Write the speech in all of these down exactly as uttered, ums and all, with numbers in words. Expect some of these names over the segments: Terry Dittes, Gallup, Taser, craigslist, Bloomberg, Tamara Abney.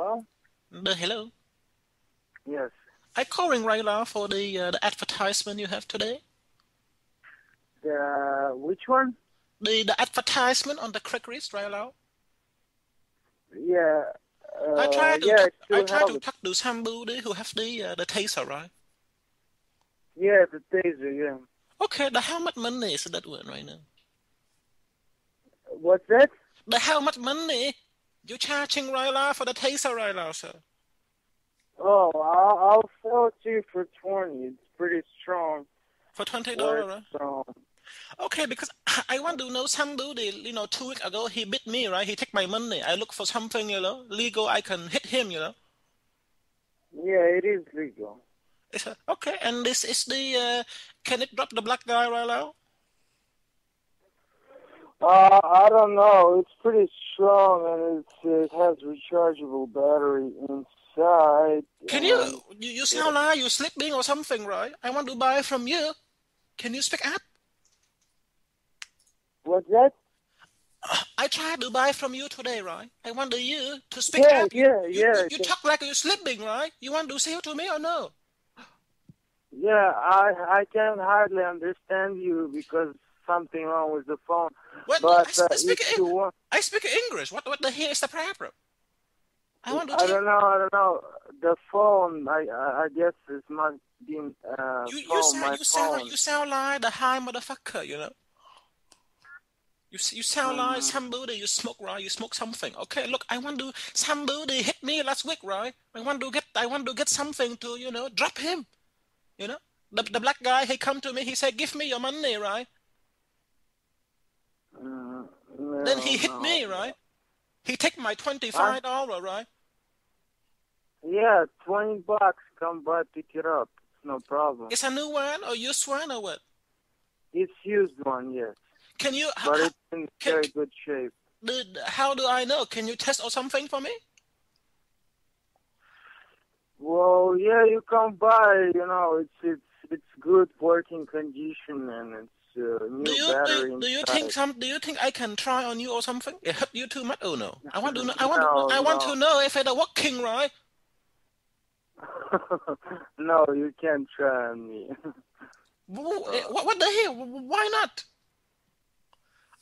Hello? The hello? Yes. I calling right now for the, uh, the advertisement you have today. The, which one? The, the advertisement on the Craigslist right now. Yeah. Uh, I try to, yeah, to I try to it. talk to somebody who have the, uh, the taser, right? Yeah, the taser, yeah. Okay, the how much money is that one right now? What's that? The how much money you charging right now for the taser right now, sir? Oh, I'll, I'll sell it to you for twenty. It's pretty strong. For twenty dollars, right? Okay, because I want to know somebody. You know, two weeks ago he beat me, right? He took my money. I look for something, you know, legal. I can hit him, you know. Yeah, it is legal. It's a, okay, and this is the. Uh, can it drop the black guy right now? Uh, I don't know. It's pretty strong, and it's, it has rechargeable battery inside. Can you, you, you sound yeah. like you're sleeping or something, right? I want to buy from you. Can you speak up? What's that? I tried to buy from you today, right? I want you to speak yeah, up. Yeah, you, yeah. You, you talk like you're sleeping, right? You want to sell to me or no? Yeah, I, I can hardly understand you because... something wrong with the phone. What? But, I, uh, I, speak you want... I speak English. What, what the hell is the problem? I, want to I don't know. I don't know. The phone, I, I guess it's not being... Uh, you, you, sound, my you, phone. Sound, you sound like the high motherfucker, you know? You, you sound mm. like somebody, you smoke, right? You smoke something. Okay, look, I want to... Somebody hit me last week, right? I want to get, I want to get something to, you know, drop him. You know? The, the black guy, he come to me, he said, give me your money, right? Mm, no, then he hit no. me, right? He take my twenty-five dollar, right? Yeah, twenty bucks. Come by, pick it up. It's no problem. It's a new one or used one or what? It's used one, yes. Can you? But how, it's in can, very good shape. Dude, how do I know? Can you test or something for me? Well, yeah, you come by. You know, it's it's it's good working condition and it's. Uh, do you do, do you think some? Do you think I can try on you or something? It hurt you too much? Oh no! I want to know. I want. No, to, I want no. to know if it's working, right? No, you can't try on me. What, what the hell? Why not?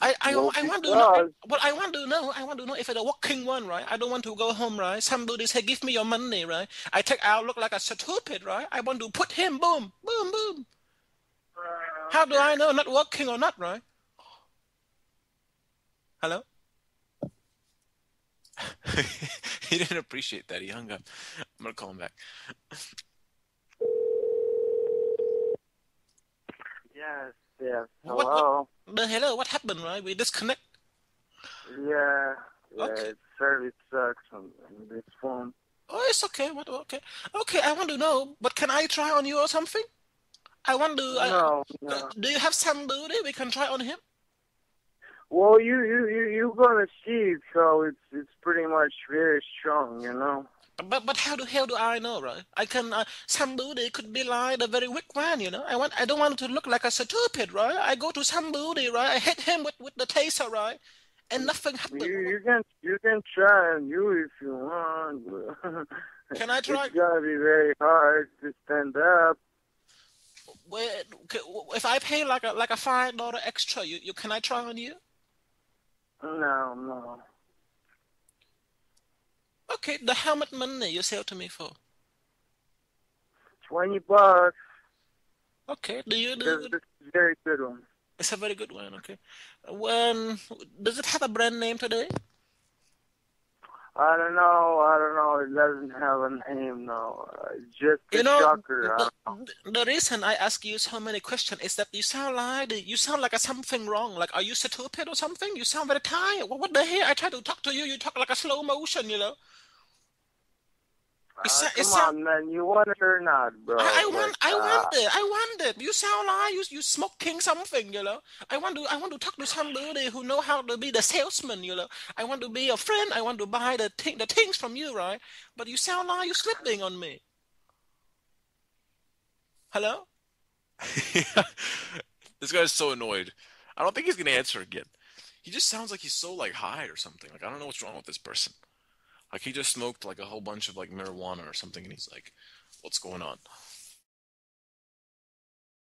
I I, well, I want to know. Well, I want to know. I want to know if it's a working one, right? I don't want to go home, right? Somebody say, "Give me your money," right? I take out, look like a stupid, right? I want to put him. Boom, boom, boom. How do I know not working or not, right? Hello? He didn't appreciate that. He hung up. I'm going to call him back. Yes, yes. Hello? What, what, the hello, what happened, right? We disconnect? Yeah. yeah okay. Service sucks on this phone. Oh, it's okay. What, okay. Okay, I want to know, but can I try on you or something? I want to. No, I, no. Do you have somebody we can try on him? Well, you you you you're gonna see, so it's it's pretty much very strong, you know. But but how the hell do I know, right? I can uh, somebody could be like a very weak one, you know. I want I don't want to look like a stupid, right? I go to somebody, right? I hit him with with the taser, right? And nothing happened. You, you can you can try on you if you want. Can I try? It's gotta be very hard to stand up. Wait, if I pay like a like a five dollar extra, you, you can I try on you? No, no. Okay, the how much money you sell to me for? Twenty bucks. Okay, do you do? This, this is a very good one. It's a very good one. Okay, when does it have a brand name today? I don't know, I don't know, it doesn't have a name, no, it's just a you know, shocker. The, the reason I ask you so many questions is that you sound like, you sound like a something wrong, like are you stupid or something? You sound very tired, what the hell, I try to talk to you, you talk like a slow motion, you know. Uh, it's, come it's, on, man, you want it or not, bro? I, I want, I uh, want it, I want it. You sound like you, you smoking something, you know. I want to, I want to talk to somebody who know how to be the salesman, you know. I want to be a friend. I want to buy the thing, the things from you, right? But you sound like you slipping on me. Hello? This guy's so annoyed. I don't think he's gonna answer again. He just sounds like he's so like high or something. Like I don't know what's wrong with this person. Like, he just smoked like a whole bunch of like marijuana or something, and he's like, what's going on?